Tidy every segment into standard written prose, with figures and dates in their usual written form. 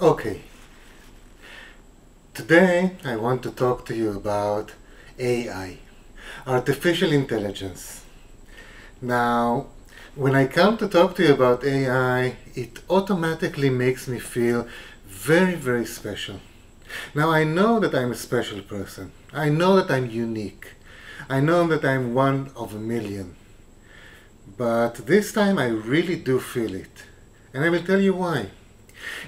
Okay, today I want to talk to you about AI, artificial intelligence. Now, when I come to talk to you about AI, it automatically makes me feel very, very special. Now, I know that I'm a special person. I know that I'm unique. I know that I'm one of a million. But this time I really do feel it. And I will tell you why.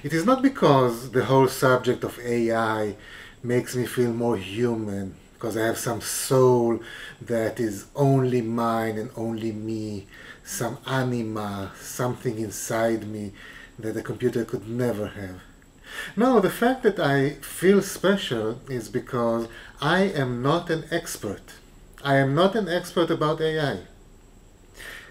It is not because the whole subject of AI makes me feel more human, because I have some soul that is only mine and only me, some anima, something inside me that a computer could never have. No, the fact that I feel special is because I am not an expert. I am not an expert about AI.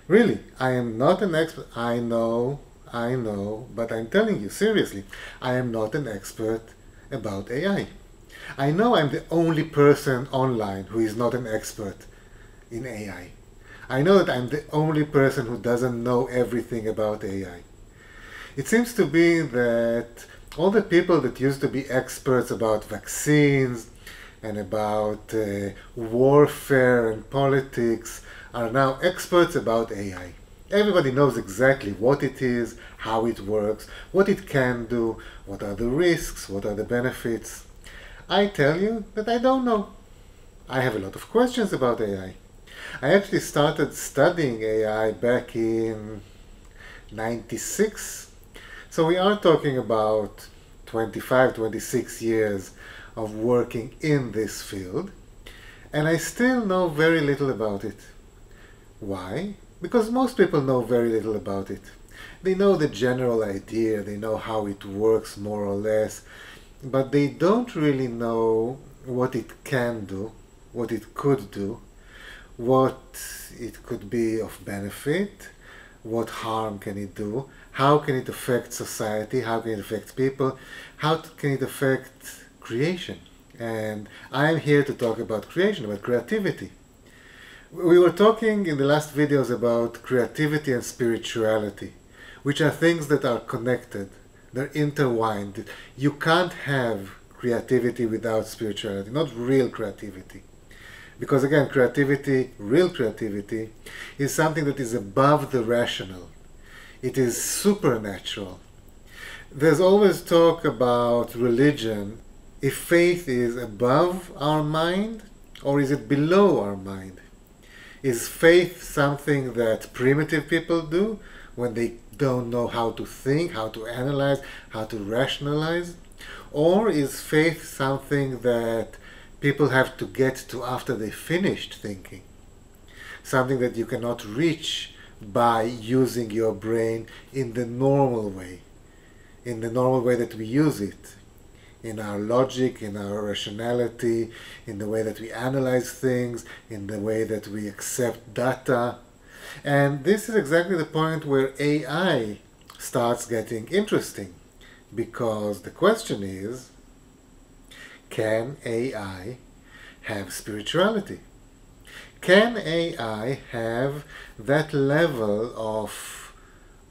Really, I am not an expert. I know, but I'm telling you seriously, I am not an expert about AI. I know I'm the only person online who is not an expert in AI. I know that I'm the only person who doesn't know everything about AI. It seems to be that all the people that used to be experts about vaccines and about warfare and politics are now experts about AI. Everybody knows exactly what it is, how it works, what it can do, what are the risks, what are the benefits. I tell you that I don't know. I have a lot of questions about AI. I actually started studying AI back in '96. So we are talking about 25, 26 years of working in this field. And I still know very little about it. Why? Because most people know very little about it. They know the general idea, they know how it works more or less, but they don't really know what it can do, what it could do, what it could be of benefit, what harm can it do, how can it affect society, how can it affect people, how can it affect creation. And I'm here to talk about creation, about creativity. We were talking in the last videos about creativity and spirituality, which are things that are connected, they're intertwined. You can't have creativity without spirituality, not real creativity. Because again, creativity, real creativity, is something that is above the rational. It is supernatural. There's always talk about religion. If faith is above our mind, or is it below our mind? Is faith something that primitive people do when they don't know how to think, how to analyze, how to rationalize? Or is faith something that people have to get to after they finished thinking? Something that you cannot reach by using your brain in the normal way. In the normal way that we use it. In our logic, in our rationality, in the way that we analyze things, in the way that we accept data. And this is exactly the point where AI starts getting interesting, because the question is, can AI have spirituality? Can AI have that level of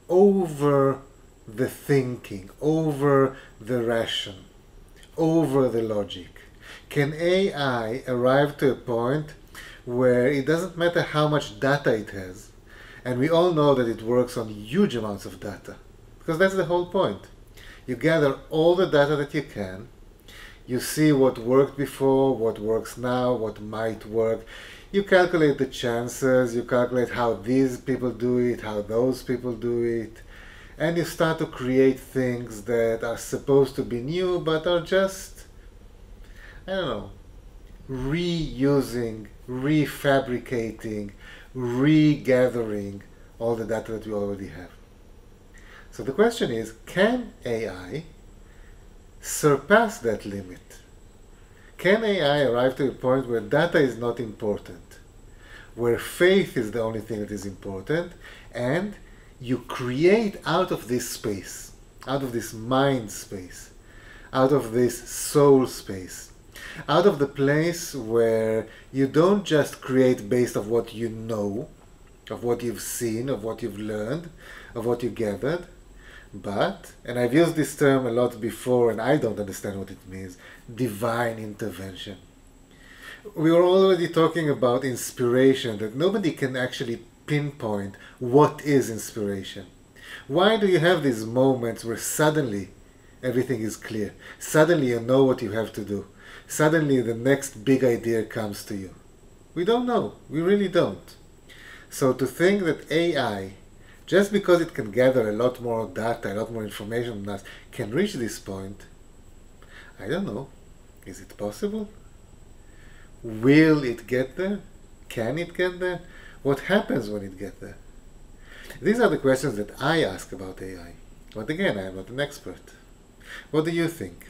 over the thinking, over the ration? Over the logic? Can AI arrive to a point where it doesn't matter how much data it has? And we all know that it works on huge amounts of data, because that's the whole point. You gather all the data that you can, you see what worked before, what works now, what might work, you calculate the chances, you calculate how these people do it, how those people do it, and you start to create things that are supposed to be new, but are just, I don't know, reusing, refabricating, regathering all the data that we already have. So the question is, can AI surpass that limit? Can AI arrive to a point where data is not important, where faith is the only thing that is important, and you create out of this space, out of this mind space, out of this soul space, out of the place where you don't just create based on what you know, of what you've seen, of what you've learned, of what you gathered, But, and I've used this term a lot before and I don't understand what it means, divine intervention. We were already talking about inspiration, that nobody can actually pinpoint what is inspiration. Why do you have these moments where suddenly everything is clear? Suddenly you know what you have to do. Suddenly the next big idea comes to you. We don't know. We really don't. So to think that AI, just because it can gather a lot more data, a lot more information than us, can reach this point, I don't know. Is it possible? Will it get there? Can it get there? What happens when it gets there? These are the questions that I ask about AI. But again, I am not an expert. What do you think?